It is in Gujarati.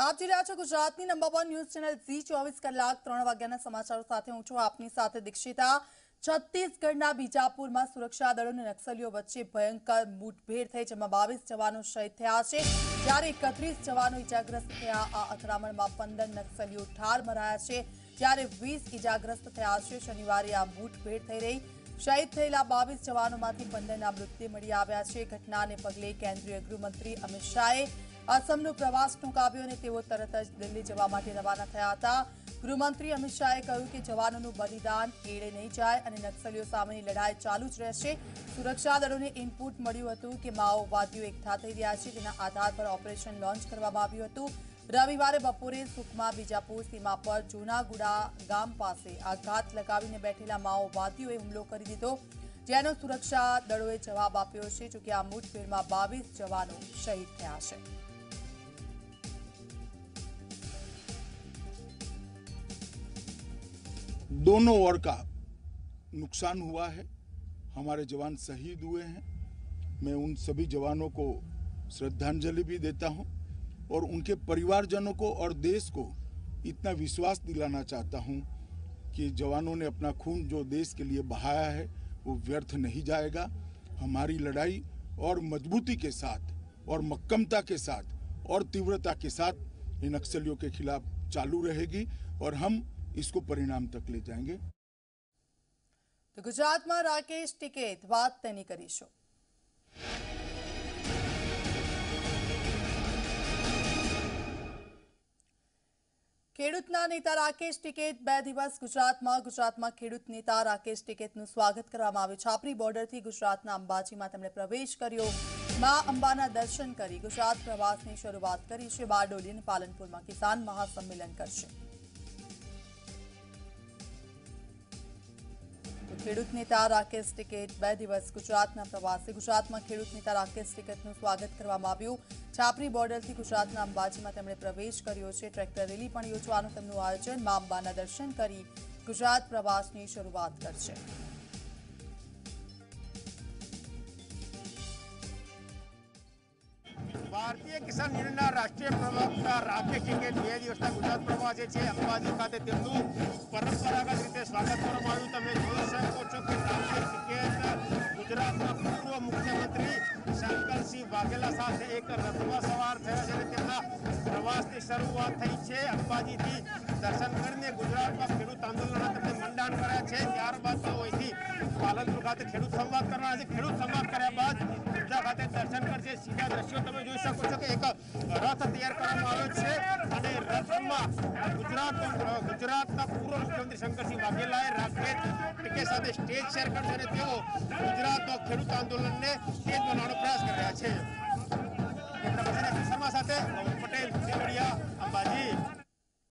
આપ જોઈ રહ્યા છો ગુજરાતની નંબર 1 ન્યૂઝ ચેનલ Zee24 કલાક 3 વાગ્યાના સમાચારો સાથે હું છું આપની સાથે દીક્ષિતા। છત્તીસગઢના બીજાપુરમાં સુરક્ષા દળો અને નક્સલીઓ વચ્ચે ભયંકર મુઠભેડ થઈ જેમાં 22 જવાનો શહીદ થયા છે જ્યારે 31 જવાનો ઈજાગ્રસ્ત થયા। આ અથડામણમાં 15 નક્સલીઓ ઠાર મરાયા છે જ્યારે 20 ઈજાગ્રસ્ત થયા છે। શનિવારે આ મુઠભેડ થઈ રહી શહીદ થયેલા 22 જવાનોમાંથી 15 ના મૃતદેહ મળી આવ્યા છે। ઘટનાને પગલે કેન્દ્રીય ગૃહમંત્રી અમિત શાહે असमનો प्रवास टूंकाव्यो અને તેઓ તરત જ દિલ્હી જવા માટે રવાના થયા હતા। ગૃહમંત્રી અમિત શાહે કહ્યું કે જવાનોનું બલિદાન એળે નહીં જાય અને નક્સલીઓ સામેની લડાઈ ચાલુ જ રહેશે। સુરક્ષા દળોને ઇનપુટ મળ્યું હતું કે માઓવાદીઓ એકઠા થઈ રહ્યા છે જેના આધાર પર ઓપરેશન લોન્ચ કરવામાં આવ્યું હતું। રવિવારે બપોરે સુકમા બીજાપુર સીમા પર જોનાગુડા ગામ પાસે આઘાત લગાવીને બેઠેલા માઓવાદીઓએ હુમલો કરી દીધો જેનો સુરક્ષા દળોએ જવાબ આપ્યો છે। જો કે આ મુઠભેડમાં 22 જવાનો શહીદ થયા છે। दोनों ओर का नुकसान हुआ है, हमारे जवान शहीद हुए हैं। मैं उन सभी जवानों को श्रद्धांजलि भी देता हूं और उनके परिवारजनों को और देश को इतना विश्वास दिलाना चाहता हूं कि जवानों ने अपना खून जो देश के लिए बहाया है वो व्यर्थ नहीं जाएगा। हमारी लड़ाई और मजबूती के साथ और मक्कमता के साथ और तीव्रता के साथ इन नक्सलियों के खिलाफ चालू रहेगी और हम इसको परिणाम तक ले जाएंगे। तो गुजरात में राकेश टिकैत बात तेनी करीशो। ખેડૂતના નેતા રાકેશ ટિકૈત બે દિવસ ગુજરાતમાં ખેડૂત નેતા રાકેશ ટિકૈતનું સ્વાગત કરવામાં આવ્યું। છાપરી બોર્ડરથી ગુજરાતના અંબાજીમાં તેમણે પ્રવેશ કર્યો, મા અંબાના દર્શન કરી ગુજરાત પ્રવાસની શરૂઆત કરી છે। બારડોલી અને પાલનપુરમાં કિસાન મહાસંમેલન કરશે। ખેડૂત નેતા રાકેશ ટિકૈત બે દિવસ ગુજરાતના પ્રવાસે। ગુજરાતમાં ખેડૂત નેતા રાકેશ ટિકૈતનું સ્વાગત કરવામાં આવ્યું। છાપરી બોર્ડરથી ગુજરાતના અંબાજીમાં તેમણે પ્રવેશ કર્યો છે। ટ્રેક્ટર રેલી પણ યોજવાનું તેમનું આયોજન। મા અંબાના દર્શન કરી ગુજરાત પ્રવાસની શરૂઆત કરશે। भारतीय किसान यूनियनना राष्ट्रीय प्रवक्ता राकेश टिकैत બે દિવસના ગુજરાત પ્રવાસે છે। અંબાજી ખાતે તેમનું પરંપરાગત રીતે સ્વાગત કરવામાં આવ્યું। તમે જોઈ શકો છો કે રાકેશ ટિકૈત ગુજરાતના પૂર્વ મુખ્યમંત્રી શંકરસિંહ વાઘેલા સાથે એક રથમાં સવાર થયા છે અને તેમના પ્રવાસની શરૂઆત થઈ છે। અંબાજીથી દર્શન કરીને ગુજરાતમાં ખેડૂત આંદોલનના તેમને મંડાણ કર્યા છે। ત્યારબાદ તો અહીંથી પાલનપુર ખાતે ખેડૂત સંવાદ કરવાના છે। ખેડૂત સંવાદ કર્યા બાદ ઉદ્યા ખાતે દર્શન કરશે। સીધા દ્રશ્યો તમે જોઈ શકો છો કે એક રથ તૈયાર કરવામાં આવ્યો છે અને રથમાં ગુજરાતના પૂર્વ મુખ્યમંત્રી શંકરસિંહ વાઘેલાએ રાકેશ ટિકૈત સાથે સ્ટેજ શેર કરશે અને તેઓ ગુજરાતના ખેડૂત આંદોલનને તેજ બનાવવાનો પ્રયાસ કરી રહ્યા છે। પટેલ દેવડિયા, અંબાજી।